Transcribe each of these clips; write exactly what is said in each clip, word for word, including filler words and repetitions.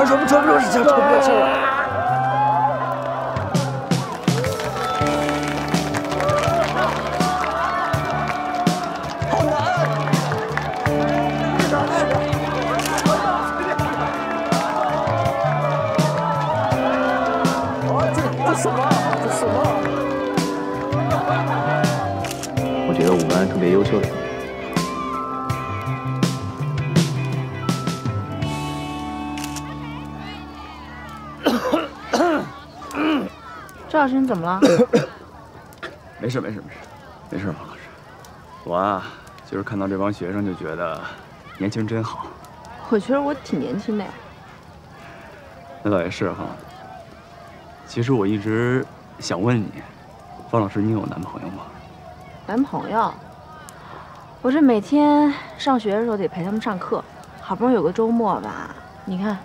穿穿不穿不穿不穿不穿不穿。 特别优秀的。周老师，你怎么了？没事，没事，没事，没事，王老师。我啊，就是看到这帮学生就觉得年轻人真好。我觉得我挺年轻的呀。那倒也是哈。其实我一直想问你，方老师，你有男朋友吗？男朋友？ 我这每天上学的时候得陪他们上课，好不容易有个周末吧，你看，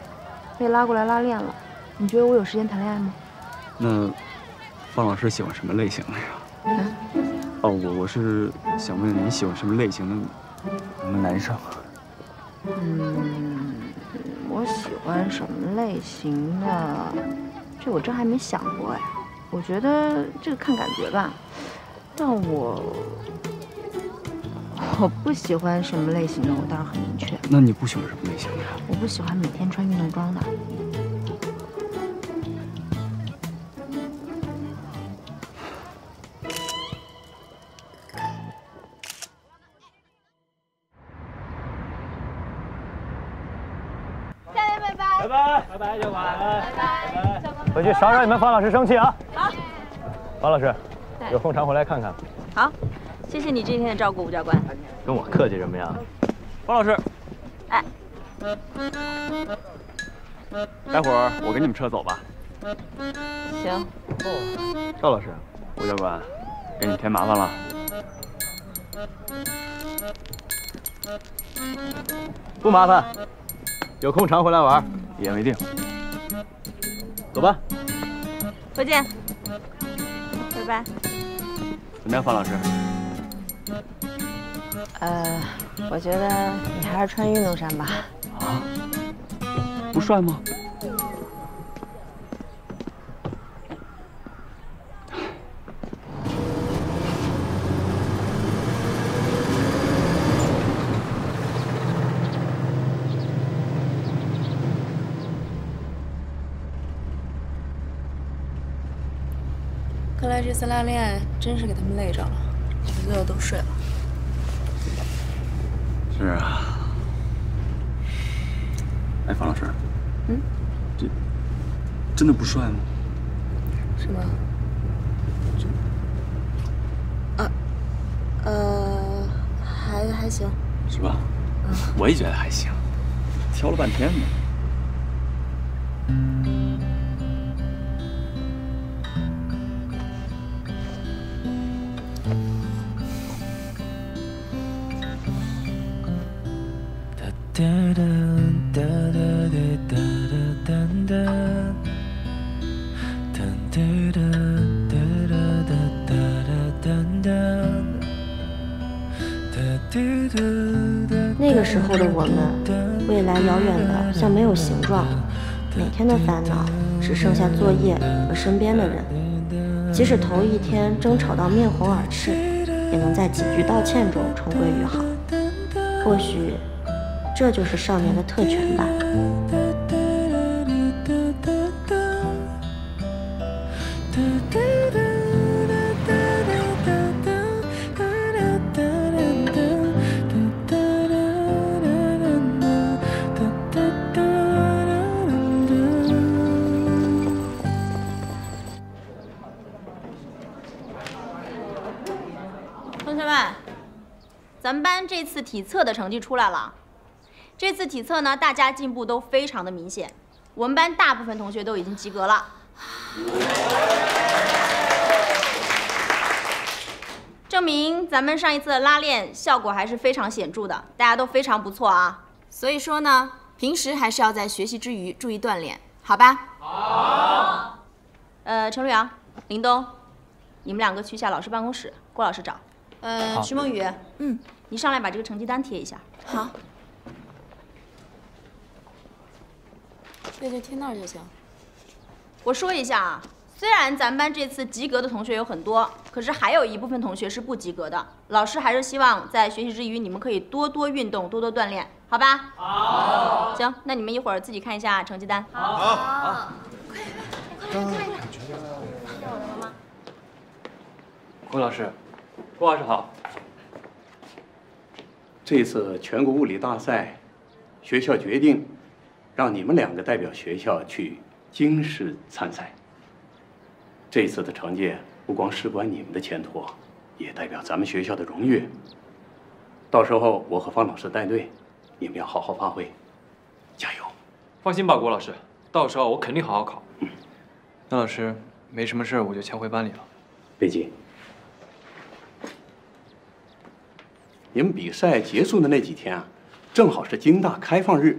被拉过来拉练了。你觉得我有时间谈恋爱吗？那方老师喜欢什么类型的呀？啊、哦，我我是想问你喜欢什么类型的什么男生？嗯，我喜欢什么类型的？这我真还没想过哎。我觉得这个看感觉吧，但我。 我不喜欢什么类型的，我倒是很明确。那你不喜欢什么类型的呀？我不喜欢每天穿运动装的。大家拜拜！拜拜！拜拜！教官！拜拜！教官！回去少惹你们方老师生气啊！好。方老师，有空常回来看看。好。 谢谢你这一天的照顾，吴教官。跟我客气什么呀，方老师。哎，待会儿我跟你们车走吧。行。赵老师，吴教官，给你添麻烦了。不麻烦，有空常回来玩，一言为定。走吧。回见。拜拜。怎么样，方老师？ 呃，我觉得你还是穿运动衫吧。啊，不帅吗？看来这次拉练真是给他们累着了，最后都睡了。 是啊，哎，方老师，嗯，这真的不帅吗？是吗？这啊，呃，还还行，是吧？嗯，我也觉得还行，挑了半天呢。像没有形状，每天的烦恼只剩下作业和身边的人。即使头一天争吵到面红耳赤，也能在几句道歉中重归于好。或许，这就是少年的特权吧。这次体测的成绩出来了，这次体测呢，大家进步都非常的明显，我们班大部分同学都已经及格了，证明咱们上一次的拉练效果还是非常显著的，大家都非常不错啊。所以说呢，平时还是要在学习之余注意锻炼，好吧？好。呃，程绿阳、林东，你们两个去一下老师办公室，郭老师找。呃，徐梦雨，嗯。 你上来把这个成绩单贴一下。好。对对，贴那儿就行。我说一下啊，虽然咱班这次及格的同学有很多，可是还有一部分同学是不及格的。老师还是希望在学习之余，你们可以多多运动，多多锻炼，好吧？好。行，那你们一会儿自己看一下成绩单。好。好。快快快快！这是我的妈妈。郭老师，郭老师好。 这次全国物理大赛，学校决定让你们两个代表学校去京市参赛。这次的成绩不光事关你们的前途，也代表咱们学校的荣誉。到时候我和方老师带队，你们要好好发挥，加油！放心吧，郭老师，到时候我肯定好好考。嗯，那老师没什么事，我就先回班里了。别急。 你们比赛结束的那几天啊，正好是京大开放日，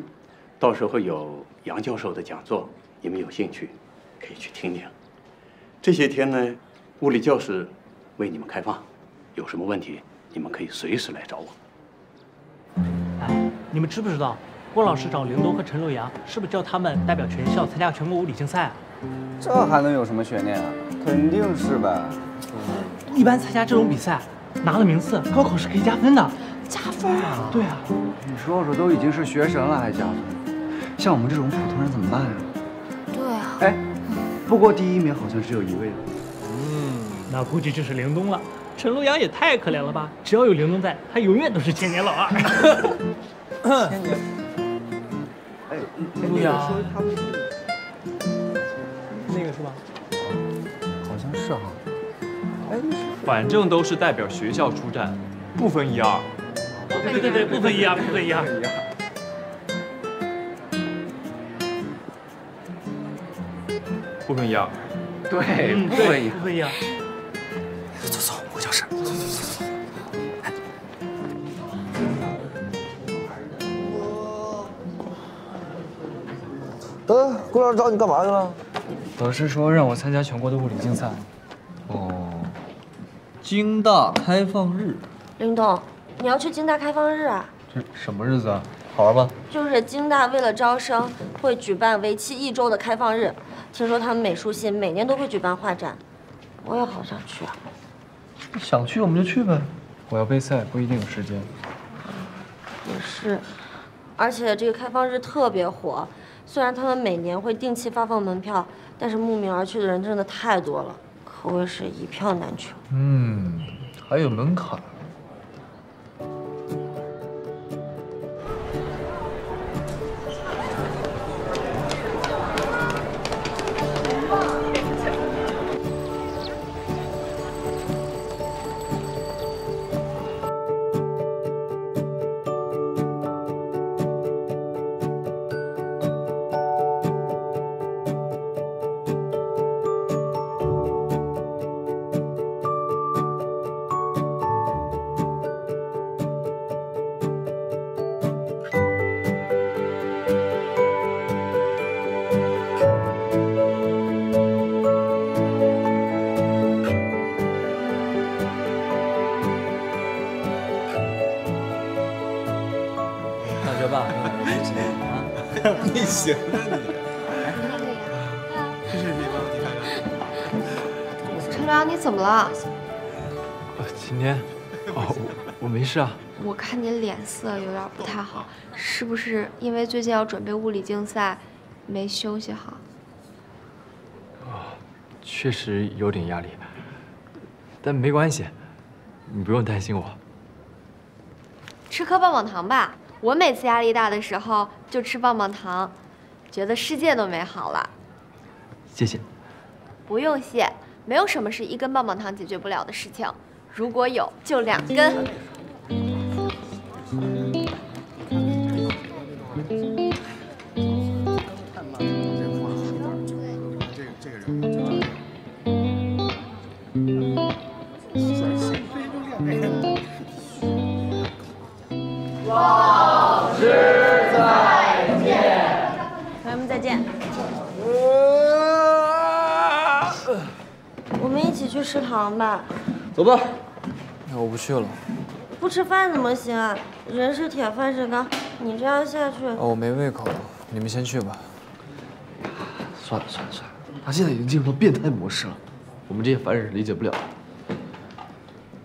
到时候有杨教授的讲座，你们有兴趣可以去听听。这些天呢，物理教室为你们开放，有什么问题你们可以随时来找我。哎，你们知不知道，郭老师找林东和陈洛阳，是不是叫他们代表全校参加全国物理竞赛啊？这还能有什么悬念啊？肯定是呗。嗯、一般参加这种比赛。 拿了名次，高考是可以加分的。加分啊！对啊，你说说，都已经是学神了还加分？像我们这种普通人怎么办呀？对啊。哎，不过第一名好像只有一位了。嗯，那估计就是凌冬了。陈洛阳也太可怜了吧！只要有凌冬在，他永远都是千年老二。千年。哎，陆阳，那个是吧？好像是哈。 反正都是代表学校出战，不分一二。对对对对，不分一二，不分一二。不分一二。对，不分一二。不分一二。走走，回教室。走走走走。哎。呃，郭老师找你干嘛去了？老师说让我参加全国的物理竞赛。哦。 京大开放日，林东，你要去京大开放日啊？这什么日子啊？好玩吧？就是京大为了招生，会举办为期一周的开放日。听说他们美术系每年都会举办画展，我也好想去啊。想去我们就去呗。我要备赛，不一定有时间。也是，而且这个开放日特别火，虽然他们每年会定期发放门票，但是慕名而去的人真的太多了。 不会是一票难求。嗯，还有门槛。行啊你！这是你吧？你看看。陈良，你怎么了？今天，哦，我没事啊。我看你脸色有点不太好，是不是因为最近要准备物理竞赛，没休息好？啊，确实有点压力，但没关系，你不用担心我。吃颗棒棒糖吧，我每次压力大的时候就吃棒棒糖。 觉得世界都美好了，谢谢。不用谢，没有什么是一根棒棒糖解决不了的事情。如果有，就两根。老师再见。 再见。我们一起去食堂吧。走吧。那我不去了。不吃饭怎么行啊？人是铁，饭是钢。你这样下去……哦，我没胃口了。你们先去吧。算了算了算了，他现在已经进入到变态模式了，我们这些凡人是理解不了的。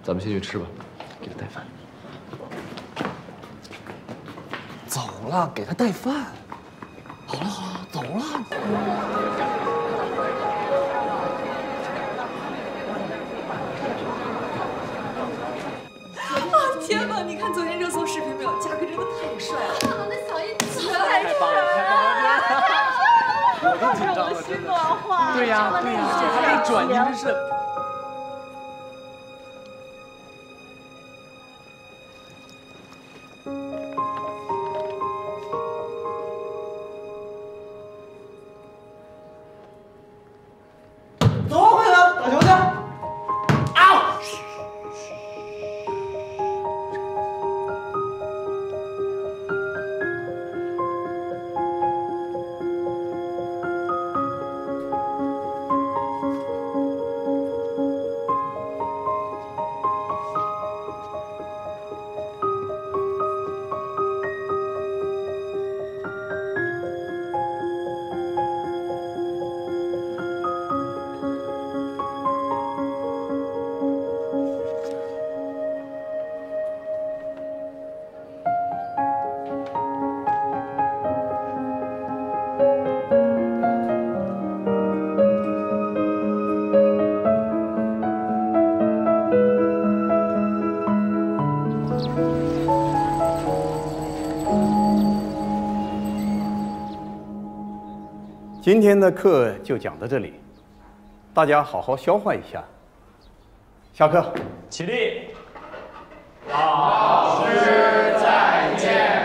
咱们先去吃吧，给他带饭。走了，给他带饭。好了好了，走了。 天哪！你看昨天热搜视频没有？嘉哥真的太帅了，啊，那小一姐太帅了，太帅了，我心暖化。对呀，对呀，还没转，您这是。走，快点打球去。 今天的课就讲到这里，大家好好消化一下。下课，起立。老师再见。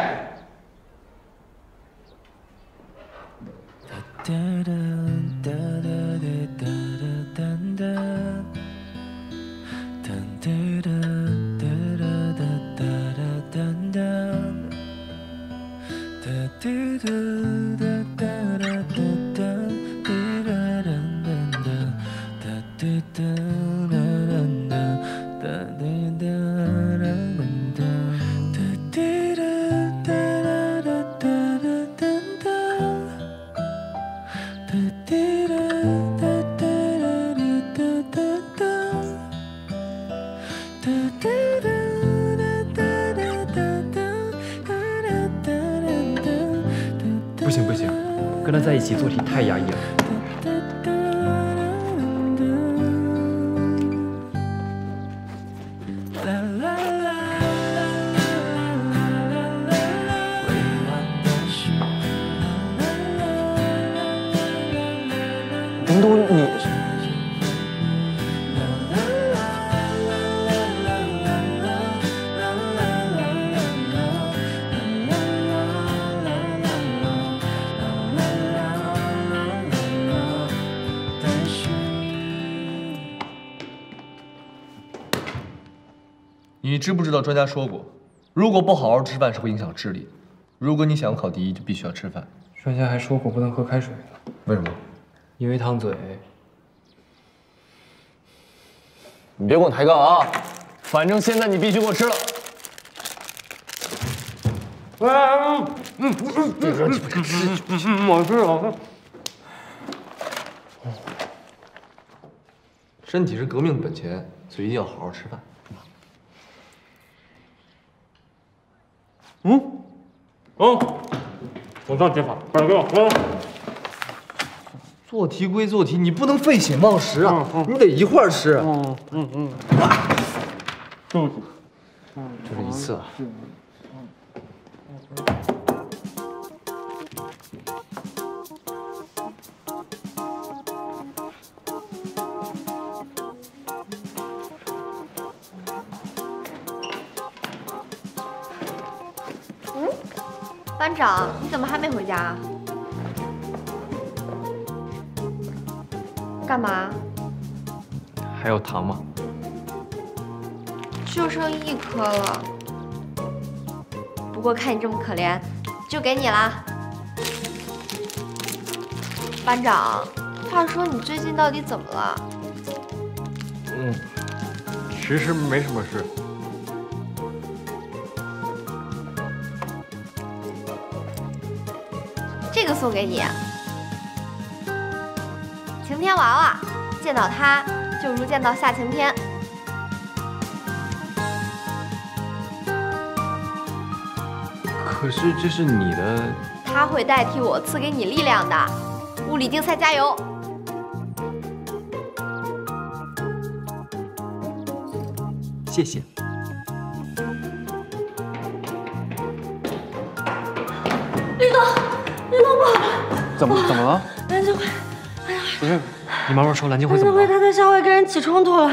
不行不行，跟他在一起做题太压抑了。 你知不知道专家说过，如果不好好吃饭是会影响智力。如果你想要考第一，就必须要吃饭。专家还说过不能喝开水呢。为什么？因为烫嘴。你别跟我抬杠啊！反正现在你必须给我吃了。喂，嗯嗯嗯嗯，你不敢吃就不行，我吃我吃。身体是革命的本钱，所以一定要好好吃饭。 嗯，哦，我上解法，快点给我。嗯，做题归做题，你不能废寝忘食啊，嗯嗯、你得一块儿吃。嗯嗯嗯。对不起，就这一次啊。嗯嗯 班长，你怎么还没回家啊？干嘛？还有糖吗？就剩一颗了。不过看你这么可怜，就给你啦。班长，话说你最近到底怎么了？嗯，其实没什么事。 这个送给你，晴天娃娃，见到她就如见到下晴天。 可是这是你的，他会代替我赐给你力量的。物理竞赛加油！谢谢。立冬，立冬不好了！怎么怎么了？蓝金辉，哎呀！不是，你慢慢说，蓝金辉怎么了？蓝金辉他在校外跟人起冲突了。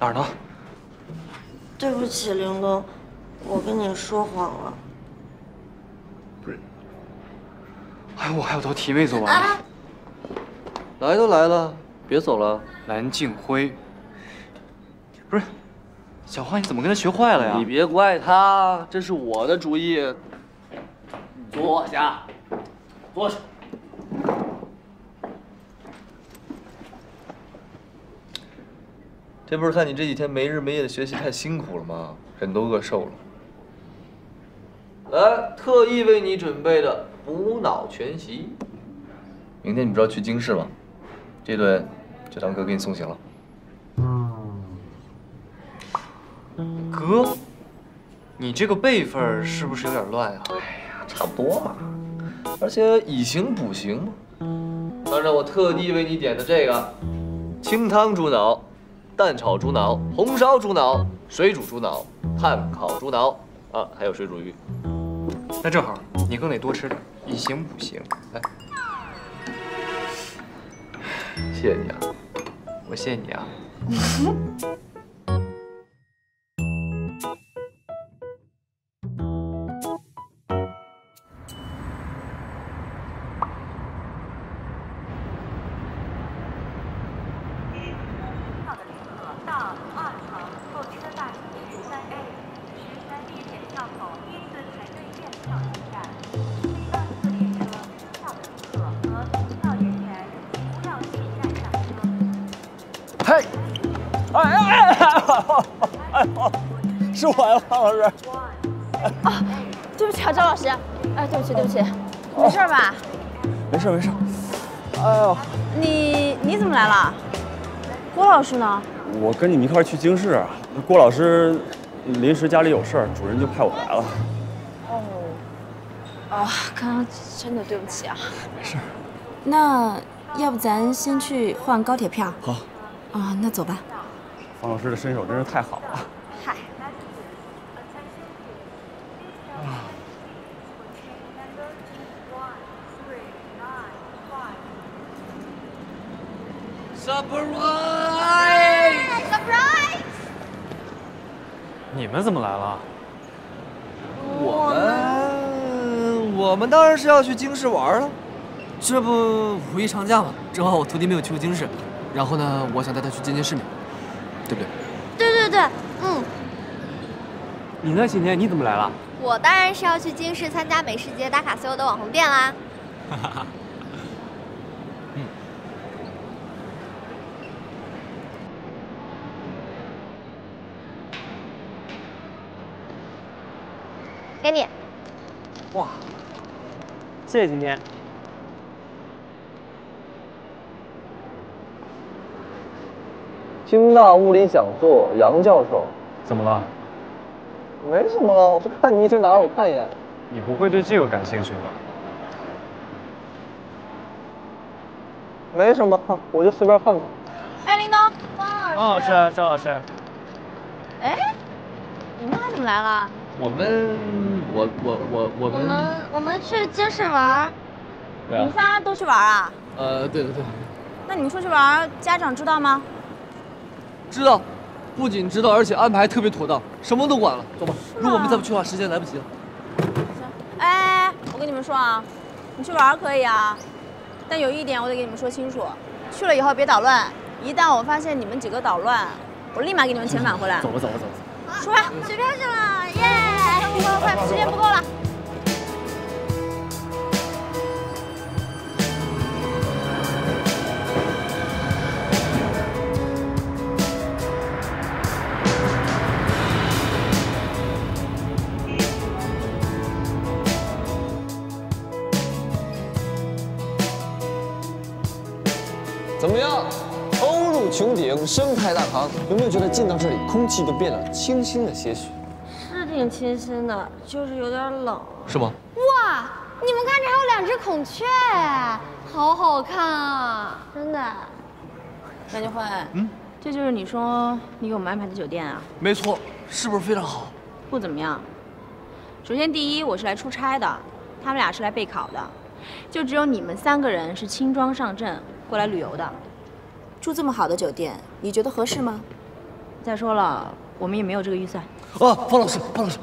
哪儿呢？对不起，林冬，我跟你说谎了。不是，哎，我还有道题没做完呢。啊、来都来了，别走了。蓝静辉，不是，小花，你怎么跟他学坏了呀？你别怪他，这是我的主意。坐下，坐下。 这不是看你这几天没日没夜的学习太辛苦了吗？人都饿瘦了。来，特意为你准备的补脑全席。明天你不是要去京市吗？这顿就当哥给你送行了。哥，你这个辈分是不是有点乱呀？哎呀，差不多嘛。而且以形补形嘛。当然，我特地为你点的这个清汤猪脑。 蛋炒猪脑、红烧猪脑、水煮猪脑、炭烤猪脑，啊，还有水煮鱼。那正好，你更得多吃点，以形补形。来，谢谢你啊，我谢谢你啊。是我呀，方老师。啊，对不起啊，张老师。哎，对不起，对不起，没事吧？没事，没事。哎呦，你你怎么来了？郭老师呢？我跟你们一块去京市，郭老师临时家里有事儿，主任就派我来了。哦。啊，刚刚真的对不起啊。没事。那要不咱先去换高铁票？好。啊，那走吧。方老师的身手真是太好了。 Surprise！Surprise！ 你们怎么来了？我们我们当然是要去京市玩了。这不五一长假嘛，正好我徒弟没有去过京市，然后呢，我想带他去见见世面，对不对？对对对，嗯。你呢，今天你怎么来了？我当然是要去京市参加美食节，打卡所有的网红店啦。哈哈哈。 给你，哇，谢谢今天。京大物理讲座，杨教授，怎么了？没什么了，我就看你一直拿着我看一眼。你不会对这个感兴趣吧？没什么，我就随便看看。哎，林冬，张老师。哦，是张老师。哎，你们俩怎么来了？ 我们，我我我我们，我们我们去京市玩。你们仨都去玩啊？呃，对对对。那你们出去玩，家长知道吗？知道，不仅知道，而且安排特别妥当，什么都管了。走吧，如果我们再不去的话，时间来不及了。行，哎，我跟你们说啊，你去玩可以啊，但有一点我得给你们说清楚，去了以后别捣乱。一旦我发现你们几个捣乱，我立马给你们遣返回来。走吧，走吧，走吧。 出发，取票去了，耶！不够，快，时间不够了。穹顶，生态大堂，有没有觉得进到这里，空气就变得清新了些许？是挺清新的，就是有点冷。是吗？哇，你们看，这还有两只孔雀，好好看啊！真的。白金慧，嗯，这就是你说你给我们安排的酒店啊？没错，是不是非常好？不怎么样。首先，第一，我是来出差的，他们俩是来备考的，就只有你们三个人是轻装上阵过来旅游的。 住这么好的酒店，你觉得合适吗？再说了，我们也没有这个预算。啊，方老师，方老师，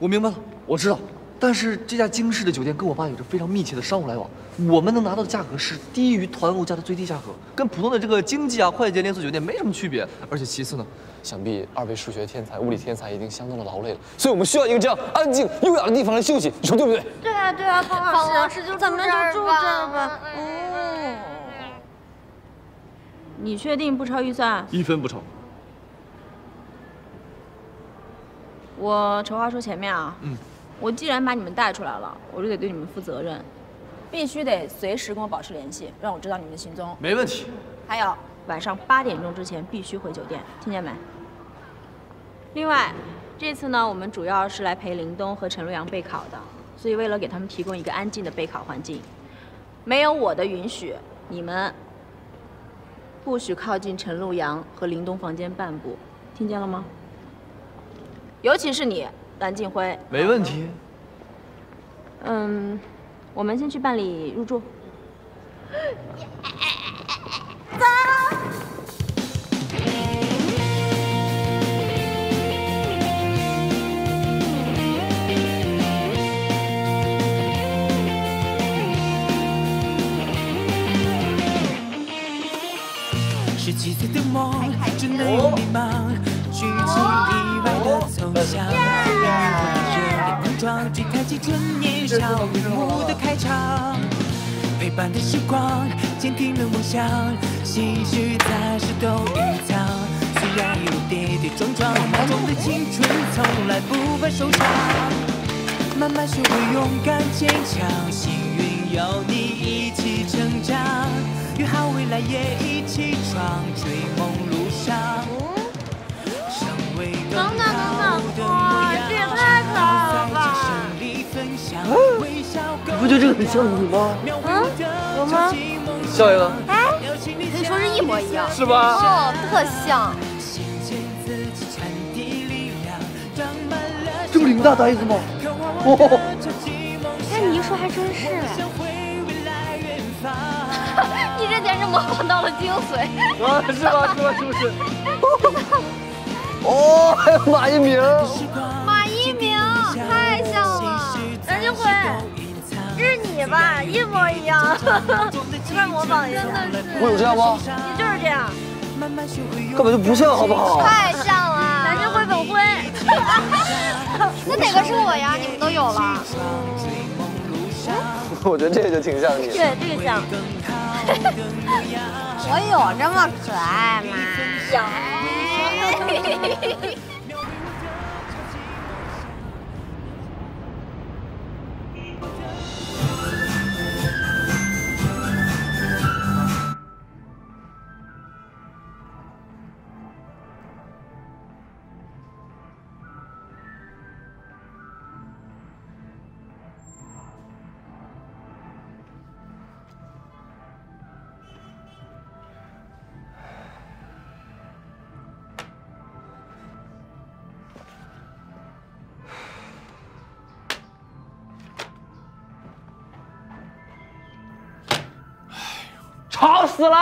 我明白了，我知道。但是这家京式的酒店跟我爸有着非常密切的商务来往，我们能拿到的价格是低于团购价的最低价格，跟普通的这个经济啊、快捷连锁酒店没什么区别。而且其次呢，想必二位数学天才、物理天才已经相当的劳累了，所以我们需要一个这样安静、优雅的地方来休息，你说对不对？对啊，对啊，方老师，方老师就咱们就住这儿吧。嗯。 你确定不超预算？一分不超。我丑话说前面啊，嗯，我既然把你们带出来了，我就得对你们负责任，必须得随时跟我保持联系，让我知道你们的行踪。没问题。还有晚上八点钟之前必须回酒店，听见没？另外，这次呢，我们主要是来陪林东和陈洛阳备考的，所以为了给他们提供一个安静的备考环境，没有我的允许，你们。 不许靠近陈陆阳和林东房间半步，听见了吗？尤其是你，蓝静辉。没问题。嗯，我们先去办理入住。走。几岁的梦，真的有迷茫，剧情意外的走向。热的碰撞，追开青春年少无幕的开场。陪伴的时光，坚定了梦想，唏嘘暂时都隐藏。虽然有跌跌撞撞，梦中的青春从来不怕受伤。慢慢学会勇敢坚强，幸运有你一起成长。 约好未来也一起闯，追梦路上。等等等等，哇，这也太可爱了吧！你不觉得这个很像你吗？嗯，有吗？笑一个。哎，可以说是一模一样，是吧？哦，特像。这不林大呆子吗？哦，那你一说还真是哎。 你这简直模仿到了精髓啊！是吧？是吧？是不是？哦，还有马一鸣，马一鸣太像了。蓝金辉，这是你吧？一模一样，随便模仿一下。真的是，我有这样吗？你就是这样，根本就不像，好不好？太像了，蓝金辉本辉。那哪个是我呀？你们都有了。 我觉得这个就挺像你。对，这个像。我有这么可爱吗？有。吵死了！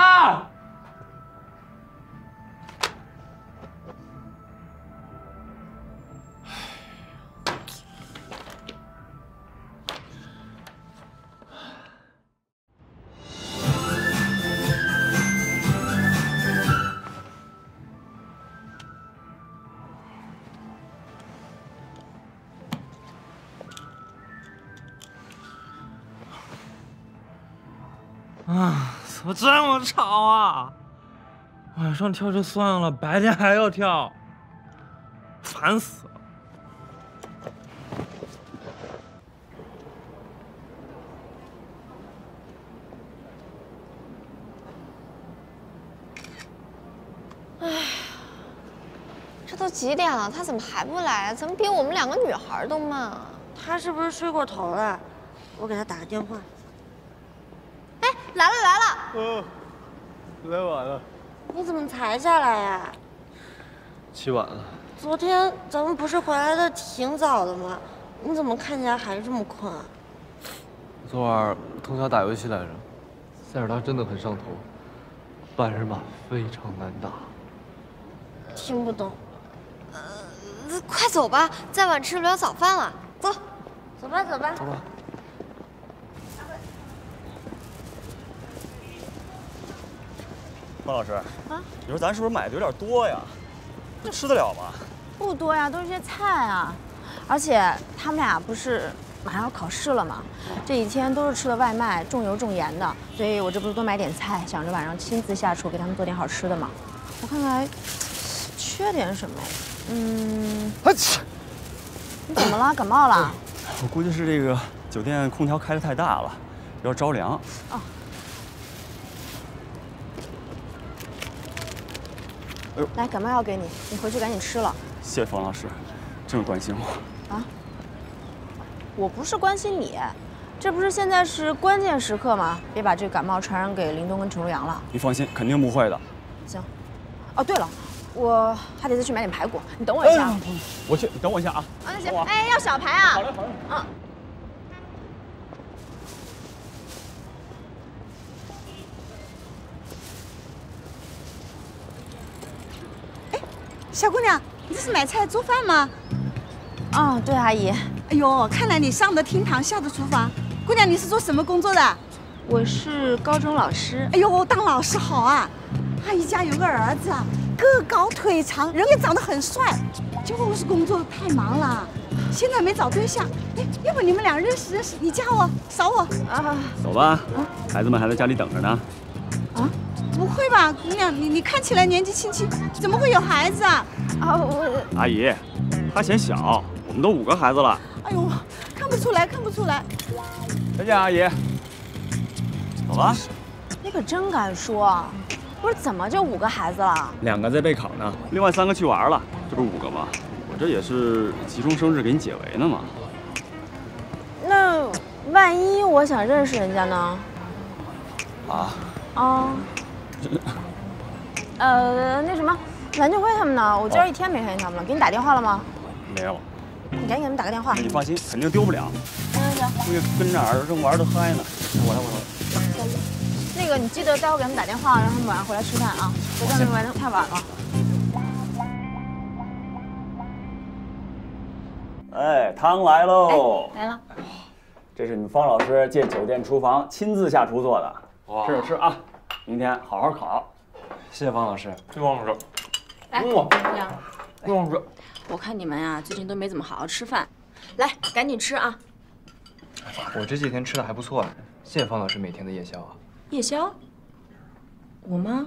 啊！ 怎么这么吵啊！晚上跳就算了，白天还要跳，烦死了。几点了？他怎么还不来啊？怎么比我们两个女孩都慢啊？他是不是睡过头了？我给他打个电话。哎，来了来了！嗯、哦，来晚了。你怎么才下来呀、啊？起晚了。昨天咱们不是回来的挺早的吗？你怎么看起来还这么困啊？我昨晚通宵打游戏来着，塞尔达真的很上头，半人马非常难打。听不懂。 呃，快走吧，再晚吃不了早饭了。走，走吧，走吧。走吧。方老师啊，你说咱是不是买的有点多呀？这吃得了吗？不多呀，都是些菜啊。而且他们俩不是马上要考试了吗？这几天都是吃的外卖，重油重盐的。所以我这不是多买点菜，想着晚上亲自下厨给他们做点好吃的嘛。我看来缺点什么。 嗯，啊切！你怎么了？感冒了？我估计是这个酒店空调开得太大了，有点着凉。哦。哎呦，来感冒药给你，你回去赶紧吃了。谢谢冯老师，这么关心我。啊？我不是关心你，这不是现在是关键时刻吗？别把这个感冒传染给林东跟陈如阳了。你放心，肯定不会的。行。哦，对了。 我还得再去买点排骨，你等我一下。哎、我去，你等我一下啊。啊，那行。哎，要小排啊。好嘞，好嘞。嗯。哎，小姑娘，你这是买菜做饭吗？啊、哦，对，阿姨。哎呦，看来你上得厅堂，下得厨房。姑娘，你是做什么工作的？我是高中老师。哎呦，当老师好啊！阿姨家有个儿子啊。 个高腿长，人也长得很帅，就是工作太忙了，现在没找对象。哎，要不你们俩认识认识，你加我，扫我啊！走吧，啊、孩子们还在家里等着呢。啊？不会吧，姑娘，你你看起来年纪轻轻，怎么会有孩子啊？啊，我阿姨，她嫌小，我们都五个孩子了。哎呦，看不出来，看不出来。再见，阿姨。走吧。你可真敢说。 不是怎么就五个孩子了？两个在备考呢，另外三个去玩了，这不是五个吗？我这也是急中生智给你解围呢嘛。那万一我想认识人家呢？啊？啊？呃，那什么，蓝俊辉他们呢？我今儿一天没看见他们了，给你打电话了吗？没有。你赶紧给他们打个电话。你放心，肯定丢不了。行行行。估计跟这儿正玩得嗨呢。我来，我来。我来 那个，你记得待会给他们打电话，让他们晚上回来吃饭啊！别在那玩的太晚了。哎，汤来喽！来了，这是你们方老师借酒店厨房亲自下厨做的，哇，吃就吃啊！明天好好考。谢谢方老师，谢谢方老师。来，姑娘，方老师，我看你们呀，最近都没怎么好好吃饭，来，赶紧吃啊！我这几天吃的还不错，谢谢方老师每天的夜宵啊。 夜宵？我吗？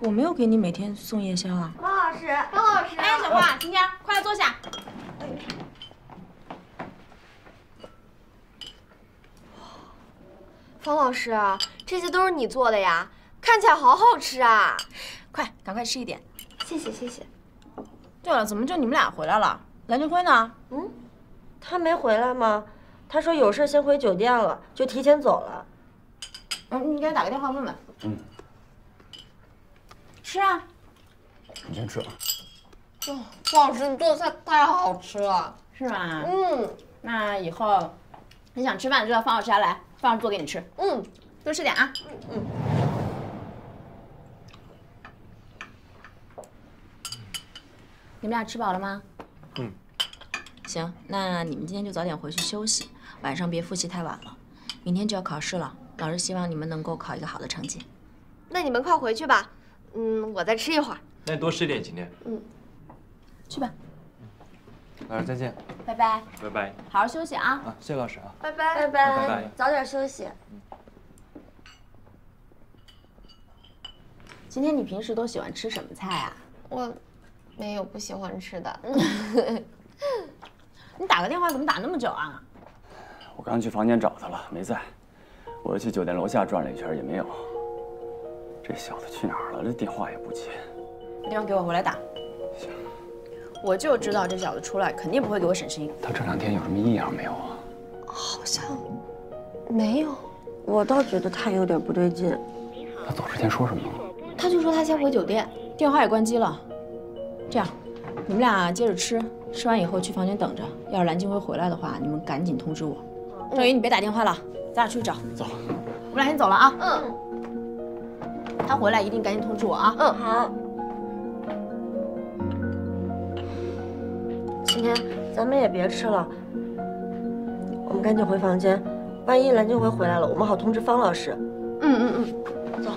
我没有给你每天送夜宵啊。方老师，方老师，哎，小花，今天快来坐下。方老师，这些都是你做的呀？看起来好好吃啊！快，赶快吃一点。谢谢，谢谢。对了，怎么就你们俩回来了？蓝俊辉呢？嗯，他没回来吗？他说有事先回酒店了，就提前走了。 嗯，你给他打个电话问问。嗯，吃啊！你先吃啊。哦，方老师，你做的菜太好吃了，是吧？嗯，那以后你想吃饭就到方老师家来，方老师做给你吃。嗯，多吃点啊。嗯嗯。你们俩吃饱了吗？嗯。行，那你们今天就早点回去休息，晚上别复习太晚了，明天就要考试了。 老师希望你们能够考一个好的成绩，那你们快回去吧。嗯，我再吃一会儿。那你多吃点，今天。嗯，去吧。老师再见。拜拜。拜拜。好好休息啊。啊，谢谢老师啊。拜拜拜拜拜拜。早点休息。今天你平时都喜欢吃什么菜啊？我没有不喜欢吃的。你打个电话怎么打那么久啊？我刚去房间找他了，没在。 我又去酒店楼下转了一圈，也没有。这小子去哪儿了？这电话也不接。把电话给我，我来打。行。我就知道这小子出来肯定不会给我省心。他这两天有什么异样没有啊？好像没有，我倒觉得他有点不对劲。他走之前说什么了？他就说他先回酒店，电话也关机了。这样，你们俩接着吃，吃完以后去房间等着。要是蓝金辉回来的话，你们赶紧通知我。郑云，你别打电话了，咱俩出去找。走，我们俩先走了啊。嗯。 他回来一定赶紧通知我啊！嗯，好。今天咱们也别吃了，我们赶紧回房间，万一蓝金辉回来了，我们好通知方老师。嗯嗯嗯，走。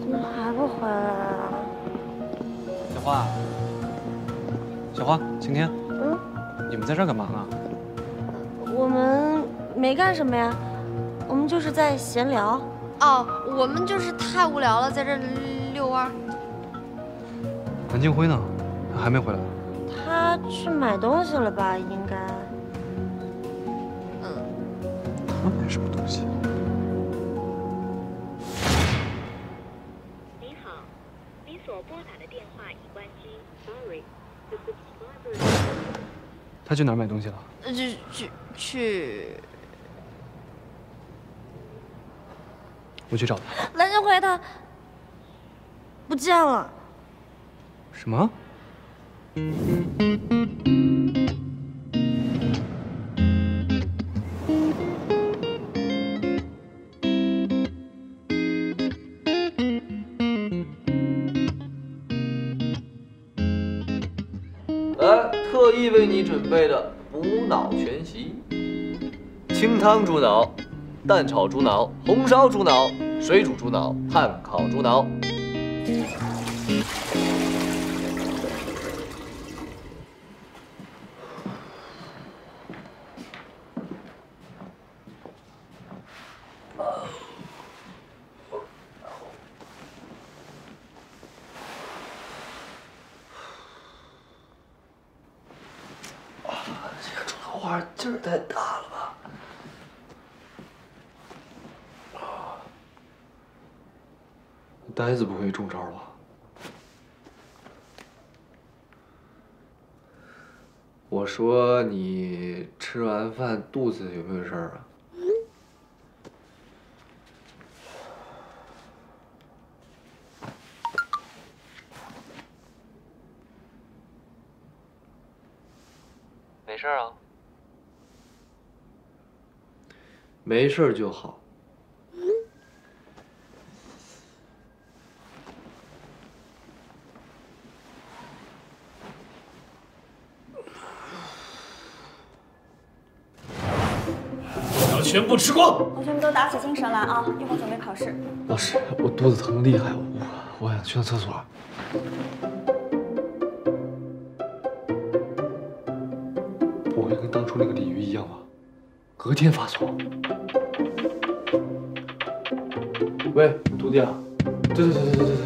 怎么还不回来啊？小花，小花，晴天。嗯。 你们在这儿干嘛呢？我们没干什么呀，我们就是在闲聊。哦，我们就是太无聊了，在这遛弯。蓝金辉呢？他还没回来。他去买东西了吧？应该。嗯。他买什么东西？你好，你所拨打的电话已关机。Sorry, the subscriber. 他去哪儿买东西了？呃，去去去，我去找他。蓝金辉他不见了。什么？特意为你准备的补脑全席：清汤猪脑、蛋炒猪脑、红烧猪脑、水煮猪脑、炭烤猪脑。劲儿太大了吧！啊，呆子不会中招吧？我说你吃完饭肚子有没有事儿啊？没事啊。 没事就好。要全部吃光！同学们都打起精神来啊，一会儿准备考试。老师，我肚子疼厉害，我我想去趟厕所。 隔天发作。喂，徒弟啊，对对对对对对对，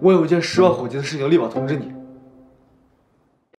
我有一件十万火急的事情立马通知你。